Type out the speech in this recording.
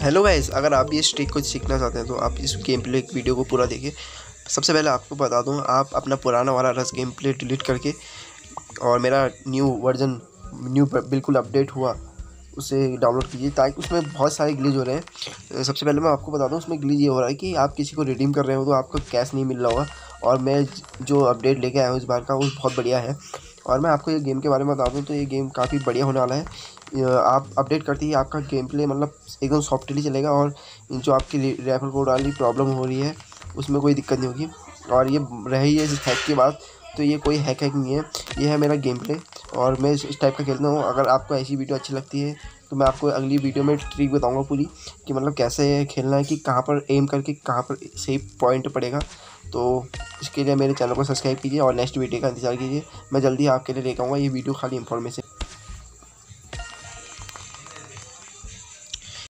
Hello guys, अगर आप ये स्ट्रिक को सीखना चाहते हैं तो आप इस गेम प्ले वीडियो को पूरा देखिए। सबसे पहले आपको बता दूं, आप अपना पुराना वाला रश गेम प्ले डिलीट करके और मेरा न्यू वर्जन बिल्कुल अपडेट हुआ उसे डाउनलोड कीजिए, ताकि उसमें बहुत सारे ग्लिच हो रहे हैं। सबसे पहले मैं आपको बता दूं, उसमें ग्लिच ये हो रहा है कि आप किसी को रिडीम कर रहे हो तो आपको कैश नहीं मिल रहा होगा। और मैं जो अपडेट लेके आया हूँ इस बार का, वो बहुत बढ़िया है। और मैं आपको ये गेम के बारे में बता दूँ तो ये गेम काफ़ी बढ़िया होने वाला है। आप अपडेट करते ही आपका गेम प्ले मतलब एकदम सॉफ्टली चलेगा और जो आपकी रेफरल कोड वाली प्रॉब्लम हो रही है उसमें कोई दिक्कत नहीं होगी। और ये रही है इस हैक की बात, तो ये कोई हैक नहीं है, ये है मेरा गेम प्ले और मैं इस टाइप का खेलता हूँ। अगर आपको ऐसी वीडियो अच्छी लगती है तो मैं आपको अगली वीडियो में ट्रिक बताऊंगा पूरी कि मतलब कैसे खेलना है, कि कहाँ पर एम करके कहाँ पर सही पॉइंट पड़ेगा। तो इसके लिए मेरे चैनल को सब्सक्राइब कीजिए और नेक्स्ट वीडियो का इंतजार कीजिए। मैं जल्दी आपके लिए लेकर आऊँगा। ये वीडियो खाली इंफॉर्मेशन